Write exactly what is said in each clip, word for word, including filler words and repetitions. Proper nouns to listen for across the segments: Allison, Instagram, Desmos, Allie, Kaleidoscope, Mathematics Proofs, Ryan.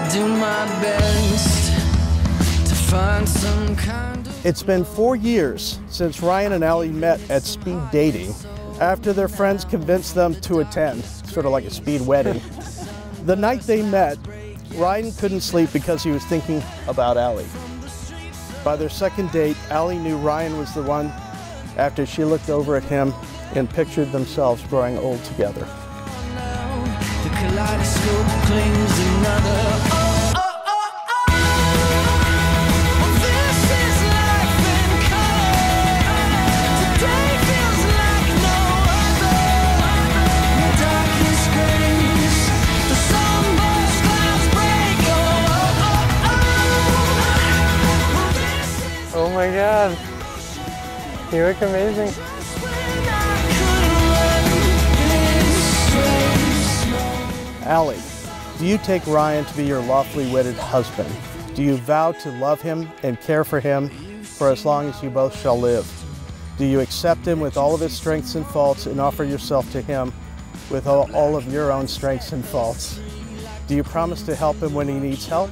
I do my best to find some kind of... It's been four years since Ryan and Allie met at speed dating after their friends convinced them to attend, sort of like a speed wedding. The night they met, Ryan couldn't sleep because he was thinking about Allie. By their second date, Allie knew Ryan was the one after she looked over at him and pictured themselves growing old together. The kaleidoscope claims another. Oh, oh, oh, oh. Well, this is life in color. Today feels like no other. The darkest grace, the sunburst clouds break. Oh, oh, oh, oh. Well, this is... Oh my God. You look amazing. Allie, do you take Ryan to be your lawfully wedded husband? Do you vow to love him and care for him for as long as you both shall live? Do you accept him with all of his strengths and faults and offer yourself to him with all, all of your own strengths and faults? Do you promise to help him when he needs help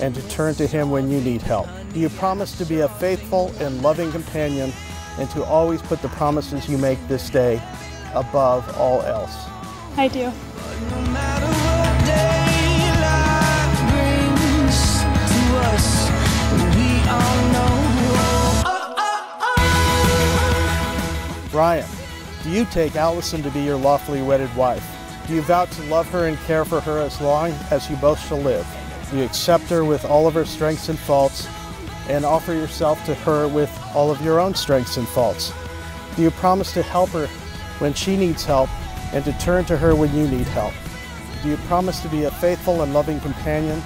and to turn to him when you need help? Do you promise to be a faithful and loving companion and to always put the promises you make this day above all else? I do. No matter what daylight brings to us, we all know. Oh, oh, oh. Ryan, do you take Allison to be your lawfully wedded wife? Do you vow to love her and care for her as long as you both shall live? Do you accept her with all of her strengths and faults and offer yourself to her with all of your own strengths and faults? Do you promise to help her when she needs help and to turn to her when you need help? Do you promise to be a faithful and loving companion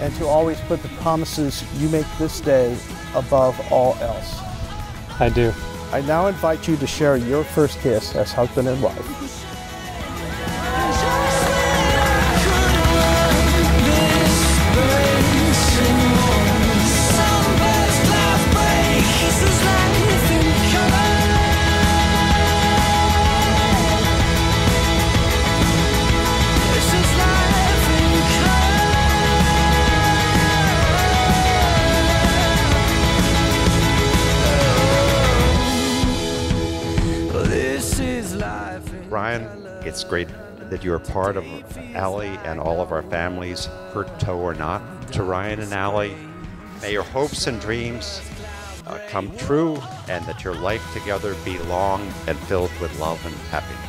and to always put the promises you make this day above all else? I do. I now invite you to share your first kiss as husband and wife. Ryan, it's great that you're a part of Allie and all of our families, hurt toe or not. To Ryan and Allie, may your hopes and dreams uh, come true, and that your life together be long and filled with love and happiness.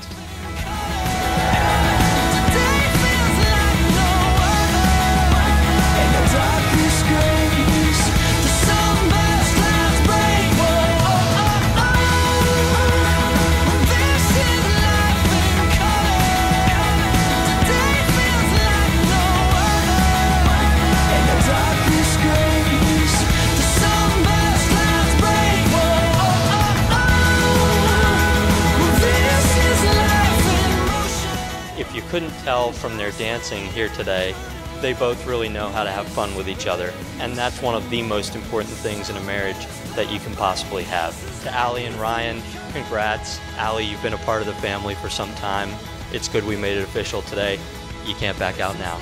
Couldn't tell from their dancing here today, they both really know how to have fun with each other, and that's one of the most important things in a marriage that you can possibly have. To Allie and Ryan, congrats. Allie, you've been a part of the family for some time. It's good we made it official today. You can't back out now.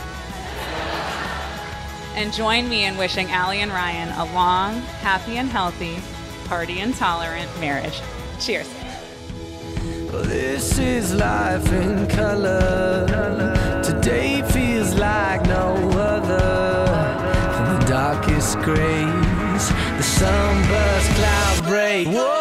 And join me in wishing Allie and Ryan a long, happy and healthy, party-intolerant marriage. Cheers. This is life in color. Today feels like no other. From the darkest grays, the sunburst cloud breaks.